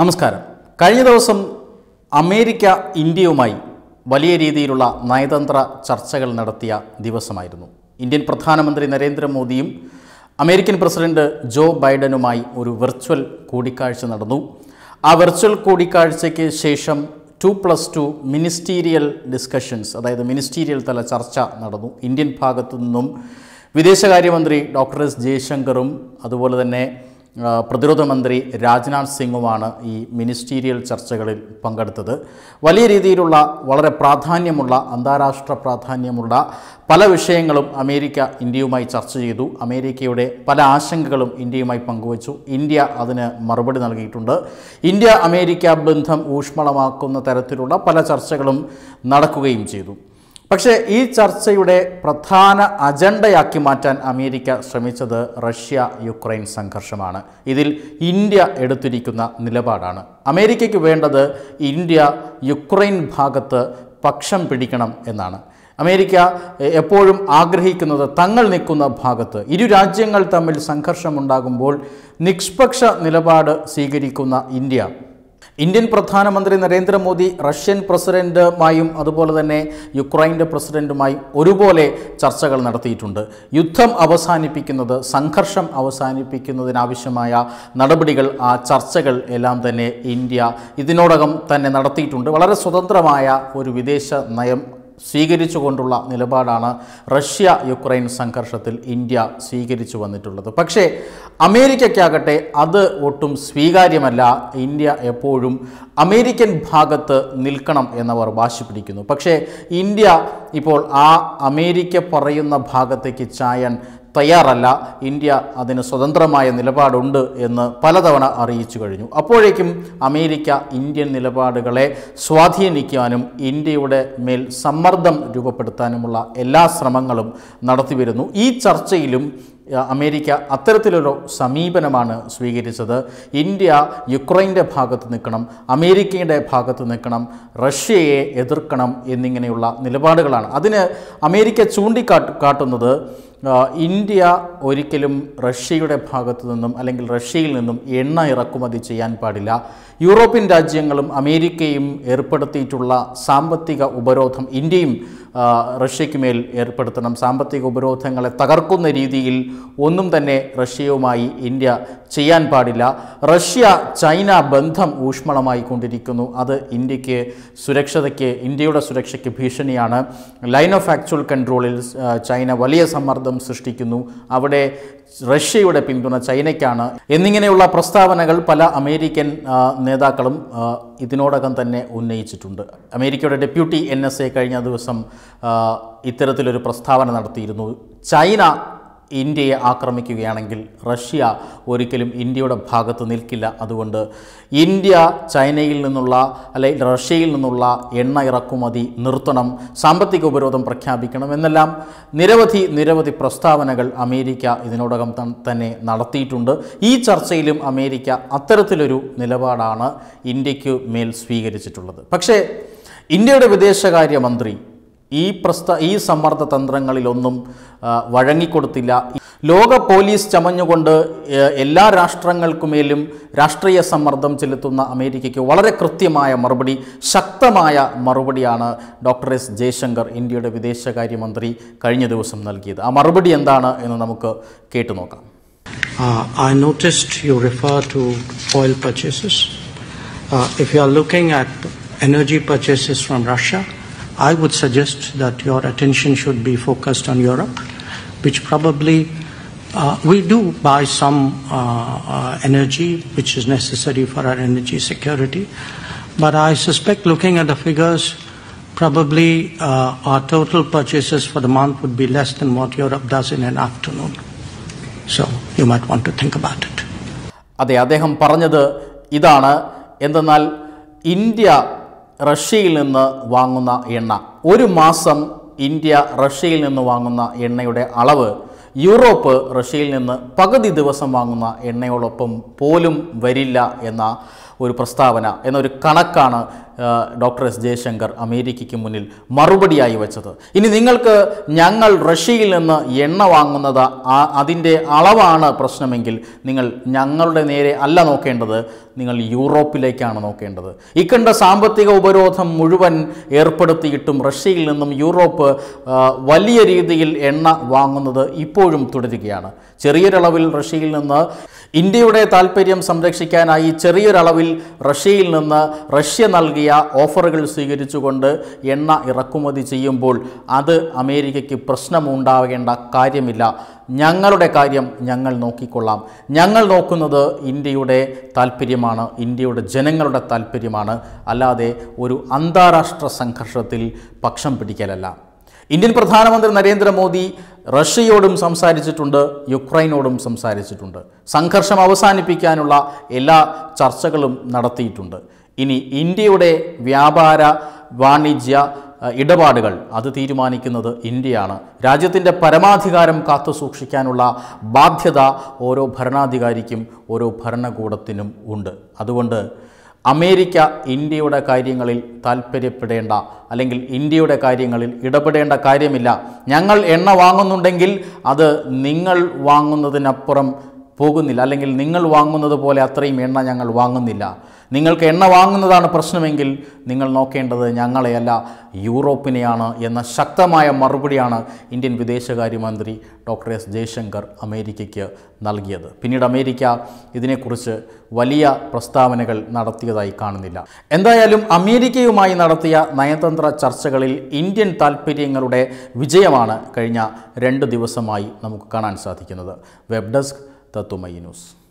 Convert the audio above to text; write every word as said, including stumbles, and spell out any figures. നമസ്കാരം. കഴിഞ്ഞ ദിവസം അമേരിക്ക ഇന്ത്യയുമായി വലിയ രീതിയിലുള്ള നയതന്ത്ര ചർച്ചകൾ നടത്തിയ ദിവസമായിരുന്നു. ഇന്ത്യൻ പ്രധാനമന്ത്രി നരേന്ദ്രമോദിയും അമേരിക്കൻ പ്രസിഡന്റ് ജോ ബൈഡനുമായി ഒരു വെർച്വൽ കൂടിക്കാഴ്ച നടന്നു. ആ വെർച്വൽ കൂടിക്കാഴ്ചയ്ക്ക് ശേഷം two plus two ministerial discussions, അതായത് മിനിസ്റ്റീരിയൽ തല ചർച്ച നടന്നു. ഇന്ത്യൻ ഭാഗത്തു നിന്നും വിദേശകാര്യമന്ത്രി ഡോക്ടർ എസ് ജയശങ്കറും അതുപോലെ തന്നെ പ്രതിരോധ മന്ത്രി രാജ്നാഥ് സിംഗുമാണ് ഈ മിനിസ്റ്റീരിയൽ ചർച്ചകളിൽ പങ്കെടുത്തത്. വലിയ രീതിയിലുള്ള വളരെ പ്രാധാന്യമുള്ള അന്താരാഷ്ട്ര പ്രാധാന്യമുള്ള പല വിഷയങ്ങളും അമേരിക്ക ഇന്ത്യയുമായി ചർച്ച ചെയ്തു. അമേരിക്കയുടെ പല ആശങ്കകളും ഇന്ത്യയുമായി പങ്കുവച്ചു. ഇന്ത്യ അതിന് മറുപടി നൽകിയിട്ടുണ്ട്. ഇന്ത്യ അമേരിക്ക ബന്ധം ഊഷ്മളമാക്കുന്ന തരത്തിലുള്ള പല ചർച്ചകളും നടക്കുകയും ചെയ്തു. പക്ഷേ ഈ ചർച്ചയുടെ പ്രധാന അജണ്ടയാക്കി മാറ്റാൻ അമേരിക്ക ശ്രമിച്ചത് റഷ്യ യുക്രൈൻ സംഘർഷമാണ്. ഇതിൽ ഇന്ത്യ എടുത്തിരിക്കുന്ന നിലപാടാണ്. അമേരിക്കയ്ക്ക് വേണ്ടത് ഇന്ത്യ യുക്രൈൻ ഭാഗത്ത് പക്ഷം പിടിക്കണം എന്നാണ്. അമേരിക്ക എപ്പോഴും ആഗ്രഹിക്കുന്നത് തങ്ങൾ നിൽക്കുന്ന ഭാഗത്ത് ഇരു രാജ്യങ്ങൾ തമ്മിൽ സംഘർഷമുണ്ടാകുമ്പോൾ നിഷ്പക്ഷ നിലപാട് സ്വീകരിക്കുന്ന ഇന്ത്യ. ഇന്ത്യൻ പ്രധാനമന്ത്രി നരേന്ദ്രമോദി റഷ്യൻ പ്രസിഡന്റുമായും അതുപോലെ തന്നെ യുക്രൈൻ്റെ പ്രസിഡന്റുമായും ഒരുപോലെ ചർച്ചകൾ നടത്തിയിട്ടുണ്ട്. യുദ്ധം അവസാനിപ്പിക്കുന്നത്, സംഘർഷം അവസാനിപ്പിക്കുന്നതിനാവശ്യമായ നടപടികൾ, ആ ചർച്ചകൾ എല്ലാം തന്നെ ഇന്ത്യ ഇതിനോടകം തന്നെ നടത്തിയിട്ടുണ്ട്. വളരെ സ്വതന്ത്രമായ ഒരു വിദേശ നയം സ്വീകരിച്ചുകൊണ്ടുള്ള നിലപാടാണ് റഷ്യ യുക്രൈൻ സംഘർഷത്തിൽ ഇന്ത്യ സ്വീകരിച്ചു വന്നിട്ടുള്ളത്. പക്ഷേ അമേരിക്കയ്ക്കാകട്ടെ അത് ഒട്ടും സ്വീകാര്യമല്ല. ഇന്ത്യ എപ്പോഴും അമേരിക്കൻ ഭാഗത്ത് നിൽക്കണം എന്നവർ വാശി പിടിക്കുന്നു. പക്ഷേ ഇന്ത്യ ഇപ്പോൾ ആ അമേരിക്ക പറയുന്ന ഭാഗത്തേക്ക് ചായാൻ തയ്യാറല്ല. ഇന്ത്യ അതിന് സ്വതന്ത്രമായ നിലപാടുണ്ട് എന്ന് പലതവണ അറിയിച്ചു കഴിഞ്ഞു. അപ്പോഴേക്കും അമേരിക്ക ഇന്ത്യൻ നിലപാടുകളെ സ്വാധീനിക്കാനും ഇന്ത്യയുടെ മേൽ സമ്മർദ്ദം രൂപപ്പെടുത്താനുമുള്ള എല്ലാ ശ്രമങ്ങളും നടത്തിവരുന്നു. ഈ ചർച്ചയിലും അമേരിക്ക അത്തരത്തിലൊരു സമീപനമാണ് സ്വീകരിച്ചത്. ഇന്ത്യ യുക്രൈൻ്റെ ഭാഗത്ത് നിൽക്കണം, അമേരിക്കയുടെ ഭാഗത്ത് നിൽക്കണം, റഷ്യയെ എതിർക്കണം എന്നിങ്ങനെയുള്ള നിലപാടുകളാണ്. അതിന് അമേരിക്ക ചൂണ്ടിക്കാട്ടുന്നത് ഇന്ത്യ ഒരിക്കലും റഷ്യയുടെ ഭാഗത്തു നിന്നും അല്ലെങ്കിൽ റഷ്യയിൽ നിന്നും എണ്ണ ഇറക്കുമതി ചെയ്യാൻ പാടില്ല. യൂറോപ്യൻ രാജ്യങ്ങളും അമേരിക്കയും ഏർപ്പെടുത്തിയിട്ടുള്ള സാമ്പത്തിക ഉപരോധം ഇന്ത്യയും റഷ്യയ്ക്ക് മേൽ ഏർപ്പെടുത്തണം. സാമ്പത്തിക ഉപരോധങ്ങളെ തകർക്കുന്ന രീതിയിൽ ഒന്നും തന്നെ റഷ്യയുമായി ഇന്ത്യ ചെയ്യാൻ പാടില്ല. റഷ്യ ചൈന ബന്ധം ഊഷ്മളമായി കൊണ്ടിരിക്കുന്നു. അത് ഇന്ത്യക്ക് സുരക്ഷയ്ക്ക് ഇന്ത്യയുടെ സുരക്ഷയ്ക്ക് ഭീഷണിയാണ്. ലൈൻ ഓഫ് ആക്ച്വൽ കൺട്രോളിൽ ചൈന വലിയ സമ്മർദ്ദം സൃഷ്ടിക്കുന്നു. അവിടെ റഷ്യയുടെ പിന്തുണ ചൈനയ്ക്കാണ് എന്നിങ്ങനെയുള്ള പ്രസ്താവനകൾ പല അമേരിക്കൻ നേതാക്കളും ഇതിനോടകം തന്നെ ഉന്നയിച്ചിട്ടുണ്ട്. അമേരിക്കയുടെ ഡെപ്യൂട്ടി എൻ എസ് എ കഴിഞ്ഞ ദിവസം ഇത്തരത്തിലൊരു പ്രസ്താവന നടത്തിയിരുന്നു. ചൈന ഇന്ത്യയെ ആക്രമിക്കുകയാണെങ്കിൽ റഷ്യ ഒരിക്കലും ഇന്ത്യയുടെ ഭാഗത്ത് നിൽക്കില്ല. അതുകൊണ്ട് ഇന്ത്യ ചൈനയിൽ നിന്നുള്ള അല്ലെങ്കിൽ റഷ്യയിൽ നിന്നുള്ള എണ്ണ ഇറക്കുമതി നിർത്തണം, സാമ്പത്തിക ഉപരോധം പ്രഖ്യാപിക്കണം എന്നെല്ലാം നിരവധി നിരവധി പ്രസ്താവനകൾ അമേരിക്ക ഇതിനോടകം തന്നെ നടത്തിയിട്ടുണ്ട്. ഈ ചർച്ചയിലും അമേരിക്ക അത്തരത്തിലൊരു നിലപാടാണ് ഇന്ത്യക്ക് മേൽ സ്വീകരിച്ചിട്ടുള്ളത്. പക്ഷേ ഇന്ത്യയുടെ വിദേശകാര്യമന്ത്രി ഈ പ്രസ്ത ഈ സമ്മർദ്ദ തന്ത്രങ്ങളിലൊന്നും വഴങ്ങിക്കൊടുത്തില്ല. ലോക പോലീസ് ചമഞ്ഞുകൊണ്ട് എല്ലാ രാഷ്ട്രങ്ങൾക്കുമേലും രാഷ്ട്രീയ സമ്മർദ്ദം ചെലുത്തുന്ന അമേരിക്കയ്ക്ക് വളരെ കൃത്യമായ മറുപടി, ശക്തമായ മറുപടിയാണ് ഡോക്ടർ എസ് ജയശങ്കർ, ഇന്ത്യയുടെ വിദേശകാര്യമന്ത്രി, കഴിഞ്ഞ ദിവസം നൽകിയത്. ആ മറുപടി എന്താണ് എന്ന് നമുക്ക് കേട്ടുനോക്കാം. I noticed you refer to oil purchases. Uh, if you are looking at energy purchases from Russia, I would suggest that your attention should be focused on Europe, which probably uh, we do buy some uh, uh, energy which is necessary for our energy security, but I suspect looking at the figures, probably uh, our total purchases for the month would be less than what Europe does in an afternoon. So you might want to think about it. അതെ, അദ്ദേഹം പറഞ്ഞത് ഇതാണ്. എന്തെന്നാൽ India റഷ്യയിൽ നിന്ന് വാങ്ങുന്ന എണ്ണ, ഒരു മാസം ഇന്ത്യ റഷ്യയിൽ നിന്ന് വാങ്ങുന്ന എണ്ണയുടെ അളവ് യൂറോപ്പ് റഷ്യയിൽ നിന്ന് പകുതി ദിവസം വാങ്ങുന്ന എണ്ണയോടൊപ്പം പോലും വരില്ല എന്ന ഒരു പ്രസ്താവന എന്നൊരു കണക്കാണ് Doctor S. Jaishankar, Amerikikku Munil, Marubadiyayi Vachathu. Ini Ningalkku Njangal Russiyil Ninnu Enna Vaangunnathu Athinte Alavu Prashnamenkil, Ningal Njangalude Nere Alla Nokkendathu, Ningal Europilekkaanu Nokkendathu. Ikkanda Sampathika Uparodham Muzhuvan Erpeduthiyittum Russiyil Ninnum Europe Valiya Reethiyil Enna Vaangunnathu Ippozhum Thudarukayanu. Cheriya Alavil Russiyil Ninnu Indiyude Thalparyam Samrakshikkanayi Cheriya Alavil Russiyil Ninnu Russia Nalkiya ഓഫറുകൾ സ്വീകരിച്ചുകൊണ്ട് എണ്ണ ഇറക്കുമതി ചെയ്യുമ്പോൾ അത് അമേരിക്കയ്ക്ക് പ്രശ്നമുണ്ടാവേണ്ട കാര്യമില്ല. ഞങ്ങളുടെ കാര്യം ഞങ്ങൾ നോക്കിക്കൊള്ളാം. ഞങ്ങൾ നോക്കുന്നത് ഇന്ത്യയുടെ താൽപര്യമാണ്, ഇന്ത്യയുടെ ജനങ്ങളുടെ താൽപര്യമാണ്, അല്ലാതെ ഒരു അന്താരാഷ്ട്ര സംഘർഷത്തിൽ പക്ഷം പിടിക്കലല്ല. ഇന്ത്യൻ പ്രധാനമന്ത്രി നരേന്ദ്ര മോദി റഷ്യയോടും സംസാരിച്ചിട്ടുണ്ട്, യുക്രൈനോടും സംസാരിച്ചിട്ടുണ്ട്. സംഘർഷം അവസാനിപ്പിക്കാനുള്ള എല്ലാ ചർച്ചകളും നടത്തിയിട്ടുണ്ട്. ഇനി ഇന്ത്യയുടെ വ്യാപാര വാണിജ്യ ഇടപാടുകൾ അത് തീരുമാനിക്കുന്നത് ഇന്ത്യയാണ്. രാജ്യത്തിന്റെ പരമാധികാരം കാത്തു സൂക്ഷിക്കാനുള്ള ബാധ്യത ഓരോ ഭരണാധികാരിക്കും ഓരോ ഭരണകൂടത്തിനും ഉണ്ട്. അതുകൊണ്ട് അമേരിക്ക ഇന്ത്യയുടെ കാര്യങ്ങളിൽ താൽപര്യപ്പെടേണ്ട അല്ലെങ്കിൽ ഇന്ത്യയുടെ കാര്യങ്ങളിൽ ഇടപെടേണ്ട കാര്യമില്ല. ഞങ്ങൾ എണ്ണ വാങ്ങുന്നുണ്ടെങ്കിൽ അത് നിങ്ങൾ വാങ്ങുന്നതിനപ്പുറം പോകുന്നില്ല, അല്ലെങ്കിൽ നിങ്ങൾ വാങ്ങുന്നത് പോലെ അത്രയും എണ്ണ ഞങ്ങൾ വാങ്ങുന്നില്ല. നിങ്ങൾക്ക് എണ്ണ വാങ്ങുന്നതാണ് പ്രശ്നമെങ്കിൽ നിങ്ങൾ നോക്കേണ്ടത് ഞങ്ങളെയല്ല യൂറോപ്പിനെയാണ് എന്ന ശക്തമായ മറുപടിയാണ് ഇന്ത്യൻ വിദേശകാര്യമന്ത്രി ഡോക്ടർ എസ് ജയശങ്കർ അമേരിക്കയ്ക്ക് നൽകിയത്. പിന്നീട് അമേരിക്ക ഇതിനെക്കുറിച്ച് വലിയ പ്രസ്താവനകൾ നടത്തിയതായി കാണുന്നില്ല. എന്തായാലും അമേരിക്കയുമായി നടത്തിയ നയതന്ത്ര ചർച്ചകളിൽ ഇന്ത്യൻ താൽപ്പര്യങ്ങളുടെ വിജയമാണ് കഴിഞ്ഞ രണ്ട് ദിവസമായി നമുക്ക് കാണാൻ സാധിക്കുന്നത്. Web desk Tatwamayi news.